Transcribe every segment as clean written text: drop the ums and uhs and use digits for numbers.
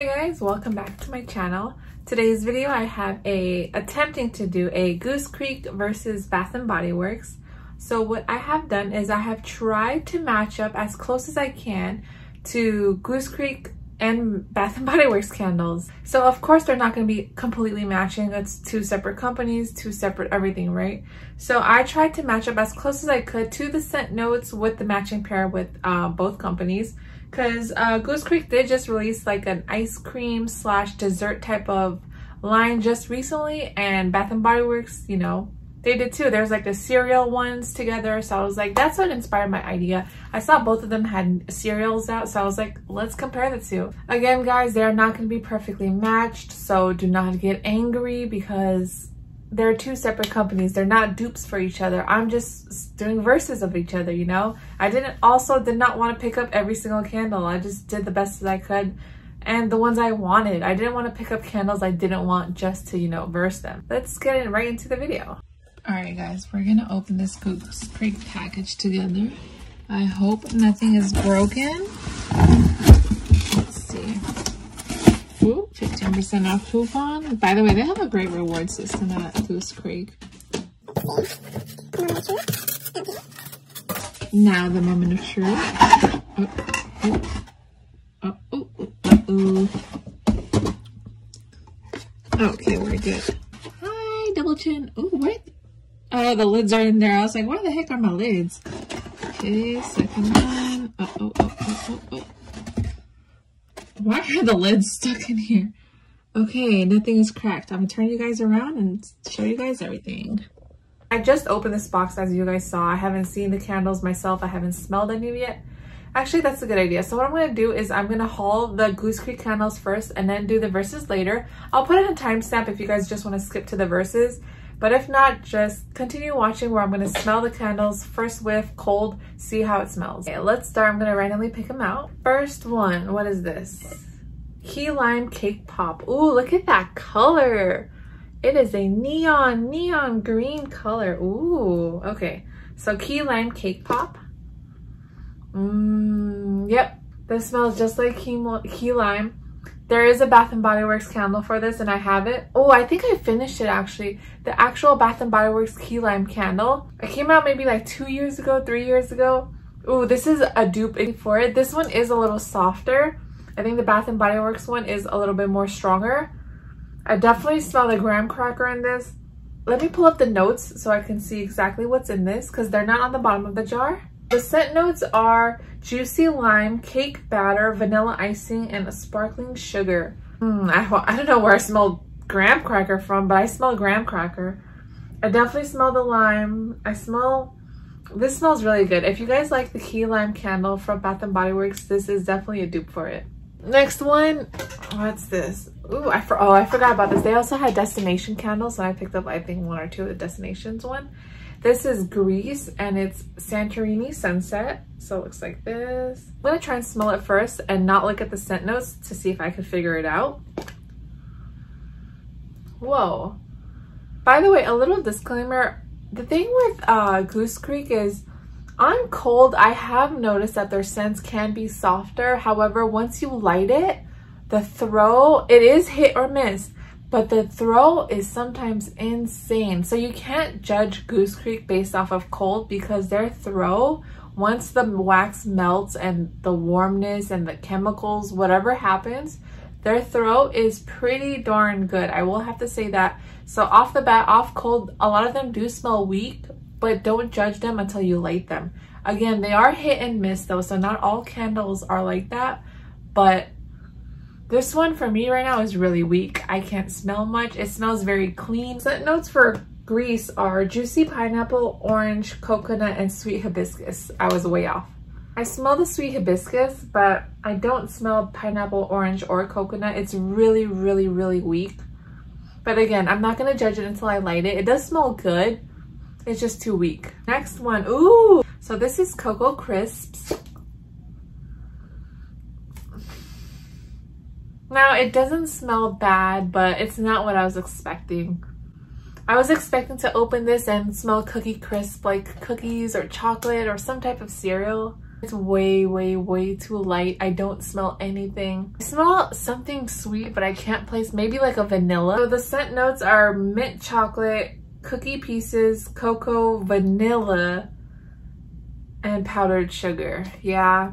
Hey guys, welcome back to my channel. Today's video I have attempting to do a Goose Creek versus Bath & Body Works. So what I have done is I have tried to match up as close as I can to Goose Creek and Bath & Body Works candles. So of course they're not going to be completely matching. That's two separate companies, two separate everything, right? So I tried to match up as close as I could to the scent notes with the matching pair with both companies. Because Goose Creek did just release like an ice cream slash dessert type of line just recently, and Bath & Body Works, you know, they did too. There's like the cereal ones together, so I was like, that's what inspired my idea. I saw both of them had cereals out, so I was like, let's compare the two. Again guys, they're not going to be perfectly matched, so do not get angry because they're two separate companies. They're not dupes for each other. I'm just doing verses of each other, you know? I did not want to pick up every single candle. I just did the best that I could and the ones I wanted. I didn't want to pick up candles I didn't want just to, you know, verse them. Let's get in right into the video. All right, guys, we're going to open this Goose Creek package together. I hope nothing is broken. Let's see. Ooh, 15% off coupon. By the way, they have a great reward system at Goose Creek. Now the moment of truth. Okay, we're good. Hi, double chin. Ooh, what? Oh, the lids are in there. I was like, where the heck are my lids? Okay, second one. Why are the lids stuck in here? Okay, nothing is cracked. I'm gonna turn you guys around and show you guys everything. I just opened this box as you guys saw. I haven't seen the candles myself. I haven't smelled any yet. Actually, that's a good idea. So what I'm going to do is I'm going to haul the Goose Creek candles first and then do the verses later. I'll put in a timestamp if you guys just want to skip to the verses. But if not, just continue watching where I'm going to smell the candles. First whiff, cold, see how it smells. Okay, let's start. I'm going to randomly pick them out. First one, what is this? Key Lime Cake Pop. Ooh, look at that color. It is a neon green color. Ooh, okay. So Key Lime Cake Pop. Yep, this smells just like key lime. There is a Bath & Body Works candle for this and I have it. Oh, I think I finished it actually. The actual Bath & Body Works Key Lime candle. It came out maybe like 2 years ago, 3 years ago. Ooh, this is a dupe for it. This one is a little softer. I think the Bath & Body Works one is a little bit more stronger. I definitely smell the graham cracker in this. Let me pull up the notes so I can see exactly what's in this because they're not on the bottom of the jar. The scent notes are juicy lime, cake batter, vanilla icing, and a sparkling sugar. I don't know where I smelled graham cracker from, but I smell graham cracker. I definitely smell the lime. This smells really good. If you guys like the key lime candle from Bath & Body Works, this is definitely a dupe for it. Next one, what's this? Ooh, I forgot about this. They also had destination candles, and I picked up, I think, one or two of the destinations one. This is Greece and it's Santorini Sunset. So it looks like this. I'm gonna try and smell it first and not look at the scent notes to see if I can figure it out. Whoa. By the way, a little disclaimer. The thing with Goose Creek is on cold, I have noticed that their scents can be softer. However, once you light it, the throw, it is hit or miss. But the throw is sometimes insane. So you can't judge Goose Creek based off of cold because their throw, once the wax melts and the warmness and the chemicals, whatever happens, their throw is pretty darn good. I will have to say that. So off the bat, off cold, a lot of them do smell weak, but don't judge them until you light them. Again, they are hit and miss though, so not all candles are like that, but this one for me right now is really weak. I can't smell much. It smells very clean. Scent notes for Greece are juicy pineapple, orange, coconut, and sweet hibiscus. I was way off. I smell the sweet hibiscus, but I don't smell pineapple, orange, or coconut. It's really, really, really weak. But again, I'm not gonna judge it until I light it. It does smell good. It's just too weak. Next one, ooh! So this is Cocoa Crisps. Now, it doesn't smell bad, but it's not what I was expecting. I was expecting to open this and smell Cookie Crisp, like cookies or chocolate or some type of cereal. It's way, way, way too light. I don't smell anything. I smell something sweet, but I can't place, maybe like a vanilla. So the scent notes are mint chocolate, cookie pieces, cocoa, vanilla, and powdered sugar. Yeah,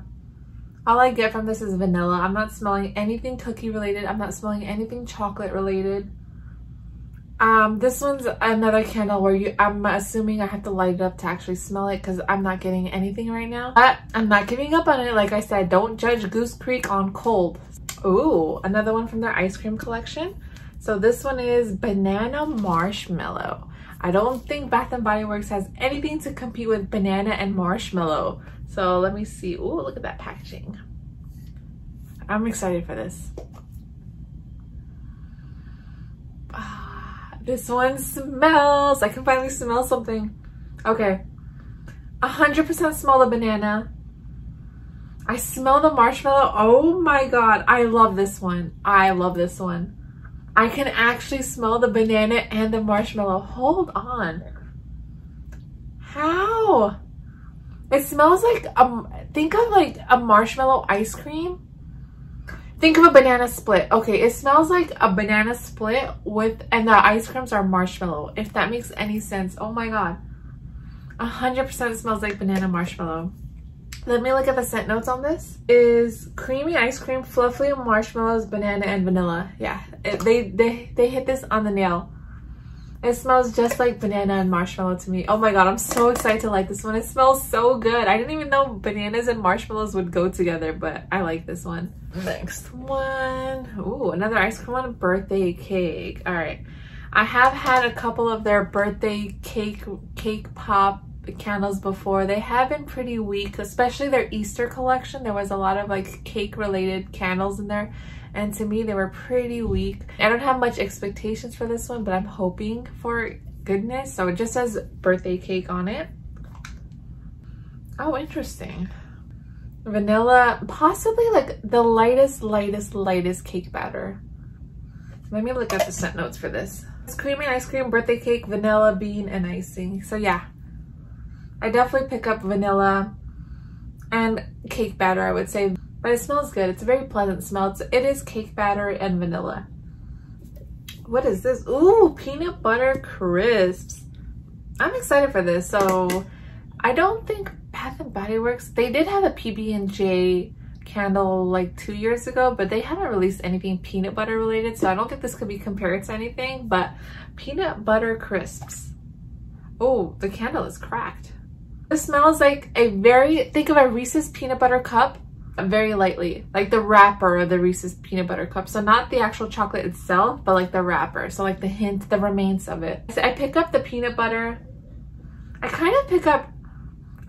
all I get from this is vanilla. I'm not smelling anything cookie related. I'm not smelling anything chocolate related. This one's another candle where I'm assuming I have to light it up to actually smell it, because I'm not getting anything right now. But I'm not giving up on it. Like I said, don't judge Goose Creek on cold. Ooh, another one from their ice cream collection. So this one is banana marshmallow. I don't think Bath & Body Works has anything to compete with banana and marshmallow. So let me see. Ooh, look at that packaging. I'm excited for this. This one smells. I can finally smell something. Okay. 100% smell the banana. I smell the marshmallow. Oh my God. I love this one. I love this one. I can actually smell the banana and the marshmallow. Hold on. How? It smells like, think of like a marshmallow ice cream. Think of a banana split. Okay, it smells like a banana split with, and the ice creams are marshmallow, if that makes any sense. Oh my God. 100% smells like banana marshmallow. Let me look at the scent notes on this. Is creamy ice cream, fluffy marshmallows, banana, and vanilla. Yeah, they hit this on the nail. It smells just like banana and marshmallow to me. Oh my God, I'm so excited to like this one. It smells so good. I didn't even know bananas and marshmallows would go together, but I like this one. Next one. Ooh, another ice cream one, birthday cake. All right. I have had a couple of their birthday cake pop candles before. They have been pretty weak, especially their Easter collection. There was a lot of like cake related candles in there, and to me they were pretty weak. I don't have much expectations for this one, but I'm hoping for goodness. So it just says birthday cake on it. Oh, interesting. Vanilla, possibly like the lightest cake batter. Let me look at the scent notes for this. It's creamy ice cream, birthday cake, vanilla, bean, and icing. So yeah, I definitely pick up vanilla and cake batter, I would say. But it smells good. It's a very pleasant smell. It is cake batter and vanilla. What is this? Ooh, peanut butter crisps. I'm excited for this. So I don't think Bath & Body Works, they did have a PB&J candle like 2 years ago, but they haven't released anything peanut butter related. So I don't think this could be compared to anything, but peanut butter crisps. Oh, the candle is cracked. This smells like a very, think of a Reese's peanut butter cup. Very lightly, like the wrapper of the Reese's peanut butter cup. So not the actual chocolate itself, but like the wrapper. So like the hint, the remains of it. So I pick up the peanut butter. I kind of pick up,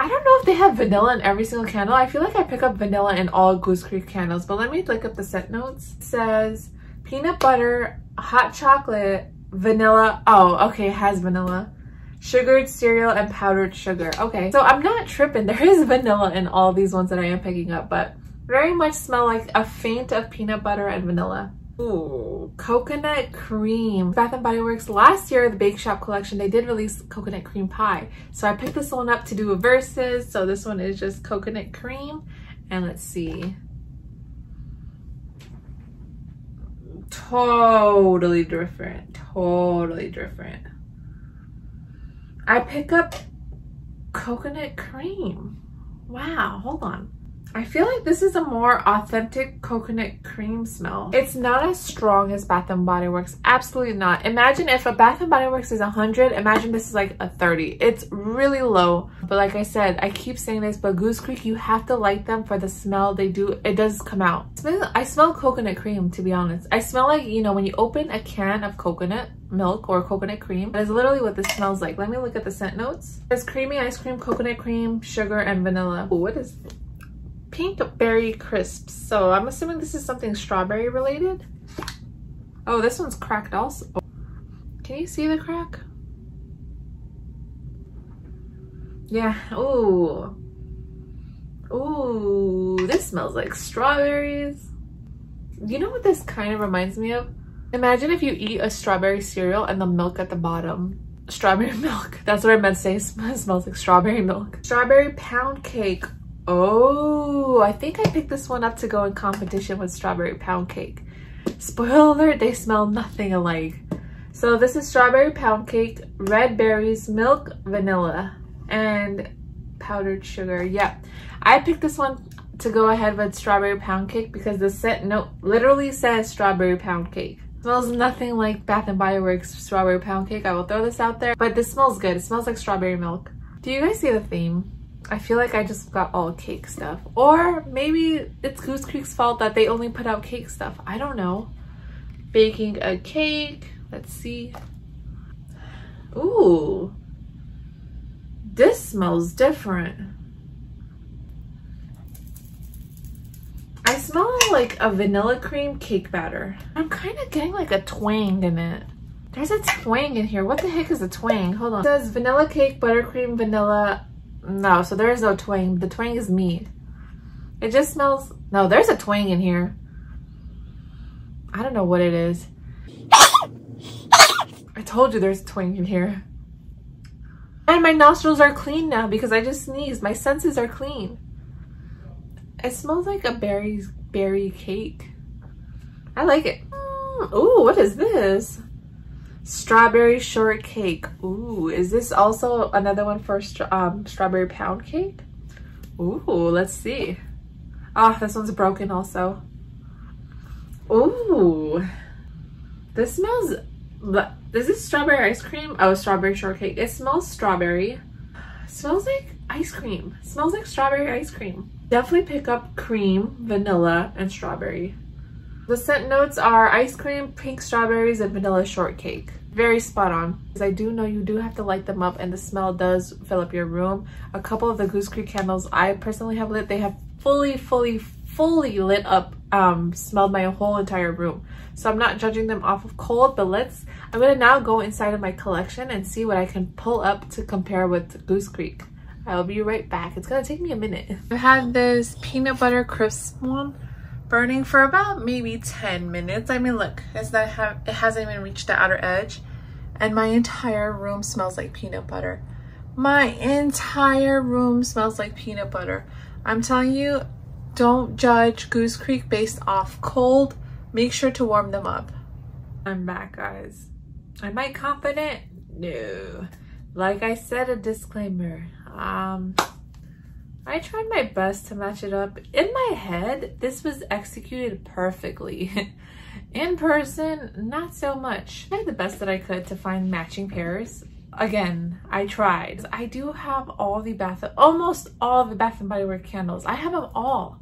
I don't know if they have vanilla in every single candle. I feel like I pick up vanilla in all Goose Creek candles, but let me look up the scent notes. It says peanut butter, hot chocolate, vanilla. Oh, okay, it has vanilla. Sugared cereal and powdered sugar. Okay, so I'm not tripping. There is vanilla in all these ones that I am picking up, but very much smell like a faint of peanut butter and vanilla. Ooh, coconut cream. Bath & Body Works, last year, the Bake Shop collection, they did release coconut cream pie. So I picked this one up to do a versus. So this one is just coconut cream. And let's see. Totally different. Totally different. I pick up coconut cream. Wow, hold on. I feel like this is a more authentic coconut cream smell. It's not as strong as Bath & Body Works, absolutely not. Imagine if a Bath & Body Works is 100, imagine this is like a 30. It's really low, but like I said, I keep saying this, but Goose Creek, you have to like them for the smell they do. It does come out. I smell coconut cream, to be honest. I smell like, you know, when you open a can of coconut milk or coconut cream. That is literally what this smells like. Let me look at the scent notes. It's creamy ice cream, coconut cream, sugar, and vanilla. Ooh, what is this? Pink berry crisps. So I'm assuming this is something strawberry related. Oh, this one's cracked also. Can you see the crack? Yeah. Ooh. Ooh, this smells like strawberries. You know what this kind of reminds me of? Imagine if you eat a strawberry cereal and the milk at the bottom. Strawberry milk. That's what I meant to say. It smells like strawberry milk. Strawberry pound cake. Oh, I think I picked this one up to go in competition with strawberry pound cake. Spoiler alert, they smell nothing alike. So this is strawberry pound cake, red berries, milk, vanilla, and powdered sugar. Yep, I picked this one to go ahead with strawberry pound cake because the scent note literally says strawberry pound cake. Smells nothing like Bath and Body Works strawberry pound cake. I will throw this out there, but this smells good. It smells like strawberry milk. Do you guys see the theme? I feel like I just got all cake stuff, or maybe it's Goose Creek's fault that they only put out cake stuff. I don't know. Baking a cake. Let's see. Ooh, this smells different. I smell like a vanilla cream cake batter. I'm kind of getting like a twang in it. There's a twang in here. What the heck is a twang? Hold on. It says vanilla cake, buttercream, vanilla. No, so there is no twang. The twang is me. It just smells. No, there's a twang in here. I don't know what it is. I told you there's a twang in here. And my nostrils are clean now because I just sneezed. My senses are clean. It smells like a berry cake. I like it. Ooh, what is this? Strawberry shortcake. Ooh, is this also another one for strawberry pound cake? Ooh, let's see. Oh, this one's broken also. Ooh, this smells. This is strawberry ice cream. Oh, strawberry shortcake. It smells strawberry. It smells like ice cream. It smells like strawberry ice cream. Definitely pick up cream, vanilla, and strawberry. The scent notes are ice cream, pink strawberries, and vanilla shortcake. Very spot on. Because I do know you do have to light them up and the smell does fill up your room. A couple of the Goose Creek candles I personally have lit, they have fully lit up, smelled my whole entire room. So I'm not judging them off of cold, but I'm gonna now go inside of my collection and see what I can pull up to compare with Goose Creek. I'll be right back. It's gonna take me a minute. I had this peanut butter crisp one burning for about maybe 10 minutes. I mean, look, it hasn't even reached the outer edge, and my entire room smells like peanut butter. My entire room smells like peanut butter. I'm telling you, don't judge Goose Creek based off cold. Make sure to warm them up. I'm back, guys. Am I confident? No. Like I said, a disclaimer. I tried my best to match it up. In my head, this was executed perfectly. In person, not so much. I did the best that I could to find matching pairs. Again, I tried. I do have all the almost all the Bath and Body Works candles. I have them all.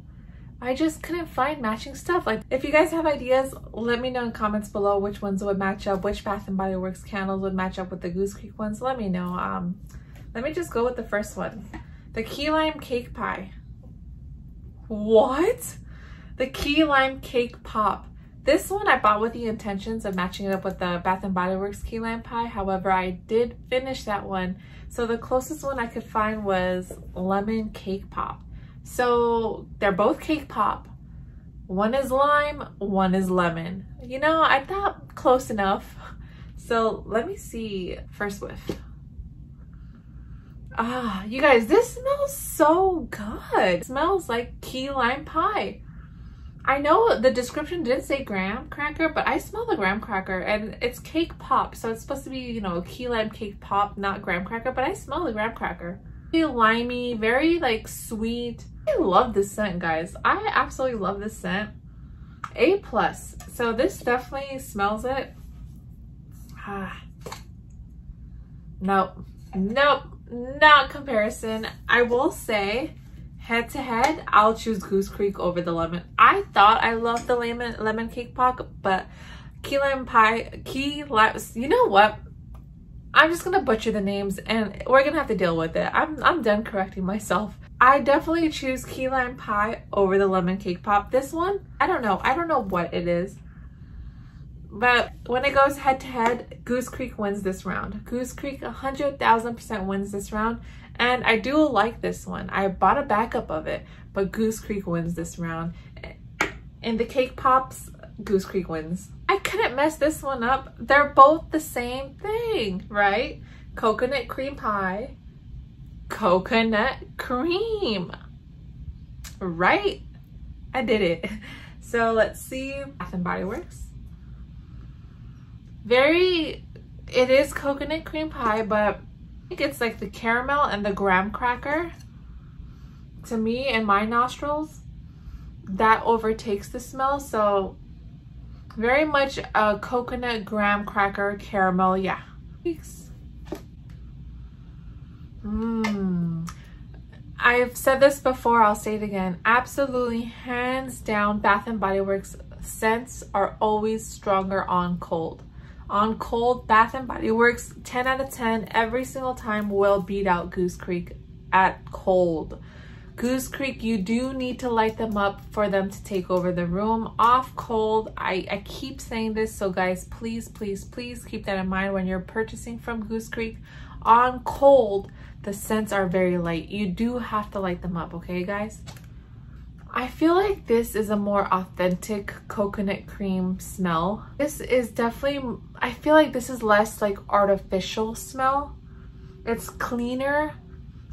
I just couldn't find matching stuff. Like, if you guys have ideas, let me know in comments below which ones would match up, which Bath and Body Works candles would match up with the Goose Creek ones. Let me know. Let me just go with the first one. The key lime cake pie. What? The key lime cake pop. This one I bought with the intentions of matching it up with the Bath & Body Works key lime pie. However, I did finish that one. So the closest one I could find was lemon cake pop. So they're both cake pop. One is lime, one is lemon. You know, I thought close enough. So let me see. First whiff. Ah, you guys, this smells so good. It smells like key lime pie. I know the description didn't say graham cracker, but I smell the graham cracker, and it's cake pop. So it's supposed to be, you know, key lime cake pop, not graham cracker, but I smell the graham cracker. Very limey, very like sweet. I love this scent, guys. I absolutely love this scent. A plus. So this definitely smells it. Ah. Nope. Nope. Not comparison. I will say, head to head, I'll choose Goose Creek over the lemon. I thought I loved the lemon cake pop, but key lime pie, you know what? I'm just gonna butcher the names, and we're gonna have to deal with it. I'm done correcting myself. I definitely choose key lime pie over the lemon cake pop. This one, I don't know. I don't know what it is. But when it goes head-to-head, Goose Creek wins this round. Goose Creek 100,000% wins this round. And I do like this one. I bought a backup of it, but Goose Creek wins this round. And the cake pops, Goose Creek wins. I couldn't mess this one up. They're both the same thing, right? Coconut cream pie. Coconut cream. right? I did it. So let's see, Bath and Body Works. It is coconut cream pie, but I think it's like the caramel and the graham cracker. To me and my nostrils, that overtakes the smell. So very much a coconut graham cracker caramel, yeah. I've said this before, I'll say it again. Absolutely, hands down, Bath & Body Works scents are always stronger on cold. On cold, Bath & Body Works, 10 out of 10, every single time will beat out Goose Creek at cold. Goose Creek, you do need to light them up for them to take over the room. Off cold, I keep saying this, so guys, please, please, please keep that in mind when you're purchasing from Goose Creek. On cold, the scents are very light. You do have to light them up, okay guys? I feel like this is a more authentic coconut cream smell. This is definitely, I feel like this is less like artificial smell. It's cleaner.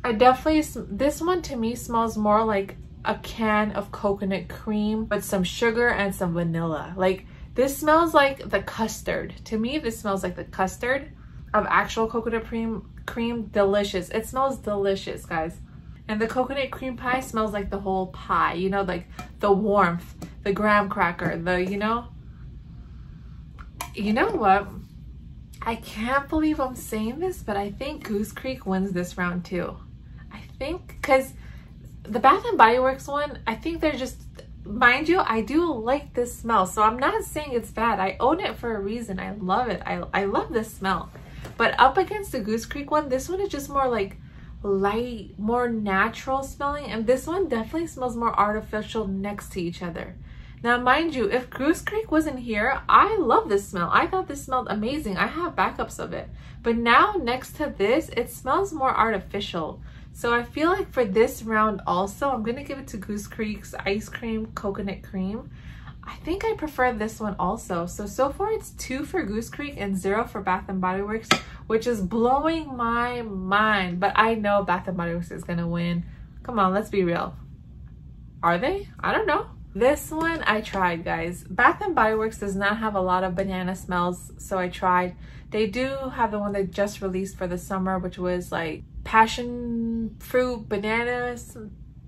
I definitely, this one to me smells more like a can of coconut cream with some sugar and some vanilla. Like this smells like the custard. To me, this smells like the custard of actual coconut cream, delicious. It smells delicious, guys. And the coconut cream pie smells like the whole pie, you know, like the warmth, the graham cracker, the, you know. You know what? I can't believe I'm saying this, but I think Goose Creek wins this round too. I think, because the Bath & Body Works one, I think they're just, mind you, I do like this smell. So I'm not saying it's bad. I own it for a reason. I love it. I love this smell. But up against the Goose Creek one, this one is just more like light, more natural smelling, and this one definitely smells more artificial next to each other. Now mind you, if Goose Creek wasn't here, I love this smell. I thought this smelled amazing. I have backups of it. But now next to this, it smells more artificial. So I feel like for this round also, I'm gonna give it to Goose Creek's ice cream coconut cream. I think I prefer this one also. So far it's 2 for Goose Creek and 0 for Bath & Body Works, which is blowing my mind. But I know Bath & Body Works is gonna win. Come on, let's be real. Are they? I don't know. This one I tried, guys. Bath & Body Works does not have a lot of banana smells, so I tried. They do have the one they just released for the summer, which was like passion fruit, bananas,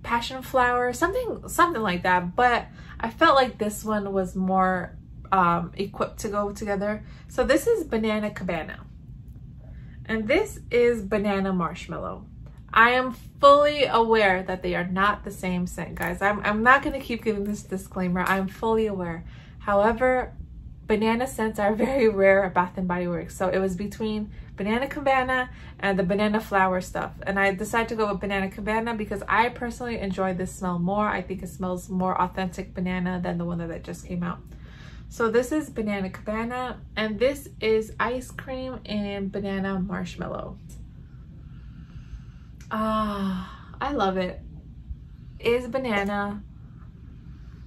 passion flower, something like that. But I felt like this one was more equipped to go together. So this is Banana Cabana and this is Banana Marshmallow. I am fully aware that they are not the same scent, guys. I'm not going to keep giving this disclaimer. I'm fully aware. However, banana scents are very rare at Bath and Body Works, so it was between Banana Cabana and the banana flower stuff, and I decided to go with Banana Cabana because I personally enjoy this smell more. I think it smells more authentic banana than the one that just came out. So this is Banana Cabana and this is ice cream and banana marshmallow. I love it. It is banana.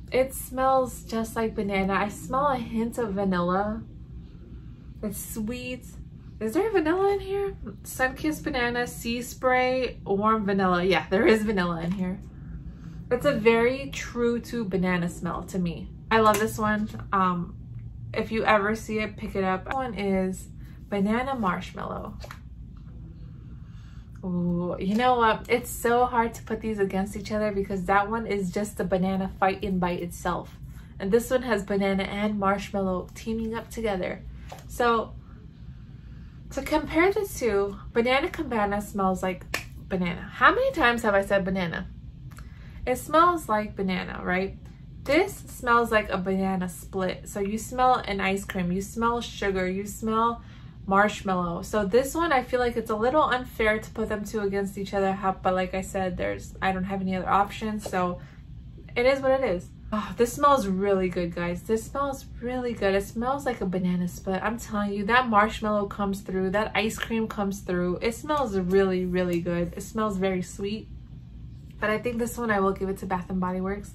It smells just like banana. I smell a hint of vanilla. It's sweet. Is there vanilla in here? Sunkissed banana, sea spray, warm vanilla. Yeah, there is vanilla in here. It's a very true to banana smell to me. I love this one. If you ever see it, pick it up. This one is banana marshmallow. Ooh, you know what? It's so hard to put these against each other because that one is just the banana fighting by itself. And this one has banana and marshmallow teaming up together. So to compare the two, Banana Cabana smells like banana. How many times have I said banana? It smells like banana, right? This smells like a banana split. So you smell an ice cream, you smell sugar, you smell marshmallow. So this one, I feel like it's a little unfair to put them two against each other, but like I said, I don't have any other options, so it is what it is. Oh, this smells really good, guys. This smells really good. It smells like a banana split. I'm telling you, that marshmallow comes through, that ice cream comes through. It smells really, really good. It smells very sweet, but I think this one I will give it to Bath and Body Works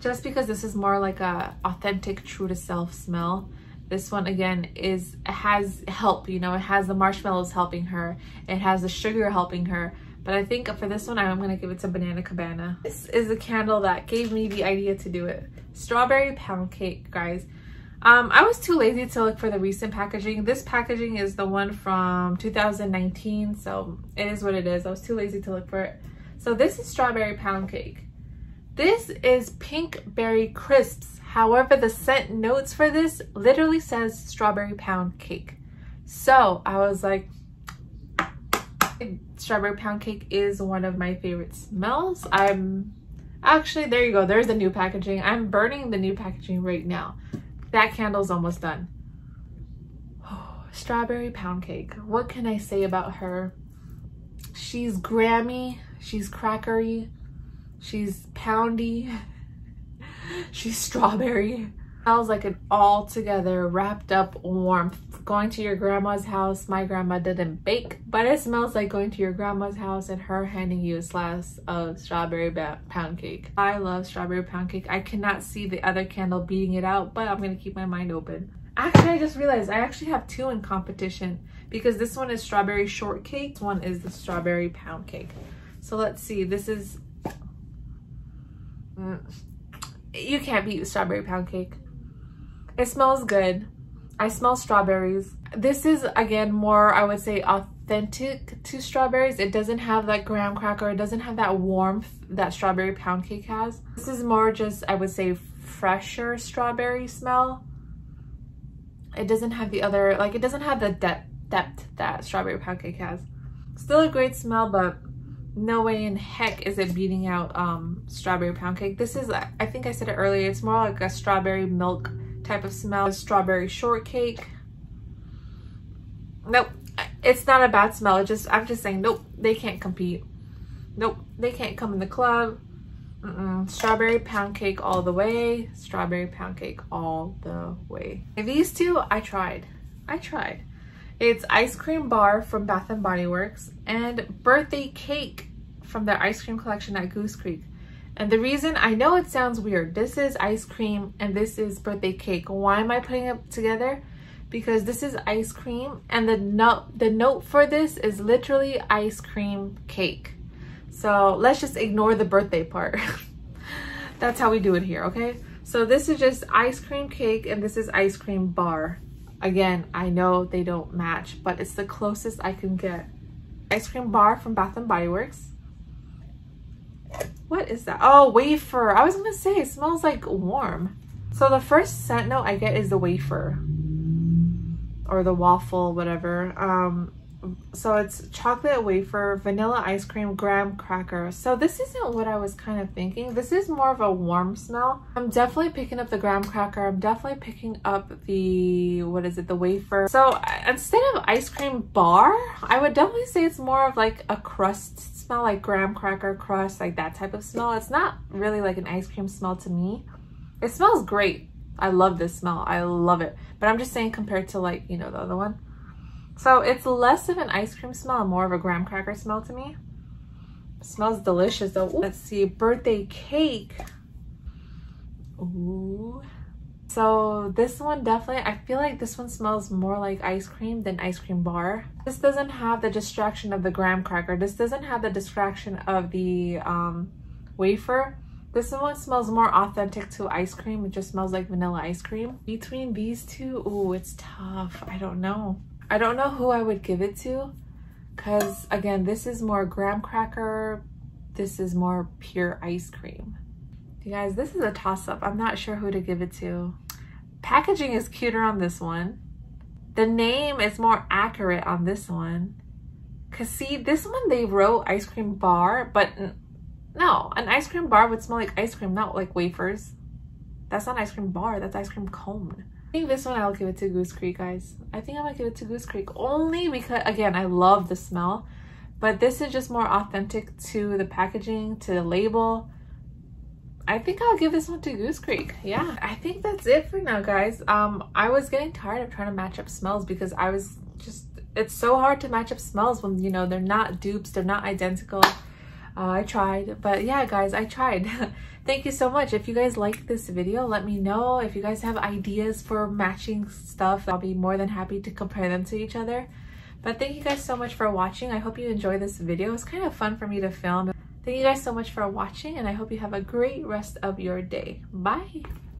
just because this is more like a authentic, true to self smell. This one again has help, you know, it has the marshmallows helping her, it has the sugar helping her, But I think for this one, I'm going to give it to Banana Cabana. This is the candle that gave me the idea to do it. Strawberry pound cake, guys. I was too lazy to look for the recent packaging. This packaging is the one from 2019, so it is what it is. I was too lazy to look for it. So this is strawberry pound cake. This is pink berry crisps. However, the scent notes for this literally says strawberry pound cake. So I was like, strawberry pound cake is one of my favorite smells. I'm actually, there you go. There's the new packaging. I'm burning the new packaging right now. That candle's almost done. Oh, strawberry pound cake. What can I say about her? She's Grammy. She's crackery. She's poundy. She's strawberry. Smells like an all-together wrapped up warmth. Going to your grandma's house. My grandma didn't bake, but it smells like going to your grandma's house and her handing you a slice of strawberry pound cake. I love strawberry pound cake. I cannot see the other candle beating it out, but I'm going to keep my mind open. Actually, I just realized I actually have two in competition because this one is strawberry shortcake. This one is the strawberry pound cake. So let's see. This is... You can't beat strawberry pound cake. It smells good. I smell strawberries. This is, again, more, I would say, authentic to strawberries. It doesn't have that graham cracker. It doesn't have that warmth that strawberry pound cake has. This is more just, I would say, fresher strawberry smell. It doesn't have the other, like, it doesn't have the depth that strawberry pound cake has. Still a great smell, but no way in heck is it beating out strawberry pound cake. This is, I think I said it earlier, it's more like a strawberry milk type of smell. Strawberry shortcake. Nope, it's not a bad smell. It just, I'm just saying, nope, they can't compete. Nope, they can't come in the club. Strawberry pound cake all the way. Strawberry pound cake all the way. And these two, I tried. It's ice cream bar from Bath and Body Works and birthday cake from their ice cream collection at Goose Creek. And the reason, I know it sounds weird, this is ice cream and this is birthday cake. Why am I putting it together? Because this is ice cream and the note for this is literally ice cream cake. So let's just ignore the birthday part. That's how we do it here, okay? So this is just ice cream cake and this is ice cream bar. Again, I know they don't match, but it's the closest I can get. Ice cream bar from Bath & Body Works. What is that? Oh, wafer. I was going to say it smells like warm. So the first scent note I get is the wafer. Or the waffle, whatever. So it's chocolate wafer, vanilla ice cream, graham cracker. So this isn't what I was kind of thinking. This is more of a warm smell. I'm definitely picking up the graham cracker. I'm definitely picking up the, what is it, the wafer. So instead of ice cream bar, I would definitely say it's more of like a crust smell, like graham cracker crust, like that type of smell. It's not really like an ice cream smell to me. It smells great. I love this smell. I love it. But I'm just saying compared to like, you know, the other one. So it's less of an ice cream smell, more of a graham cracker smell to me. It smells delicious though. Ooh, let's see, birthday cake. Ooh. So this one definitely, I feel like this one smells more like ice cream than ice cream bar. This doesn't have the distraction of the graham cracker. This doesn't have the distraction of the wafer. This one smells more authentic to ice cream. It just smells like vanilla ice cream. Between these two, ooh, it's tough. I don't know who I would give it to because, again, this is more graham cracker. This is more pure ice cream. You guys, this is a toss-up. I'm not sure who to give it to. Packaging is cuter on this one. The name is more accurate on this one. Because, see, this one they wrote ice cream bar, but no, an ice cream bar would smell like ice cream, not like wafers. That's not ice cream bar. That's ice cream cone. I think this one I'll give it to Goose Creek, guys. I think I'm gonna give it to Goose Creek only because, again, I love the smell, but this is just more authentic to the packaging, to the label. I think I'll give this one to Goose Creek. Yeah, I think that's it for now, guys. I was getting tired of trying to match up smells because I was just, it's so hard to match up smells when, you know, they're not dupes, they're not identical. I tried, but yeah, guys, I tried. Thank you so much. If you guys like this video, let me know. If you guys have ideas for matching stuff, I'll be more than happy to compare them to each other. But thank you guys so much for watching. I hope you enjoyed this video. It was kind of fun for me to film. Thank you guys so much for watching, and I hope you have a great rest of your day. Bye!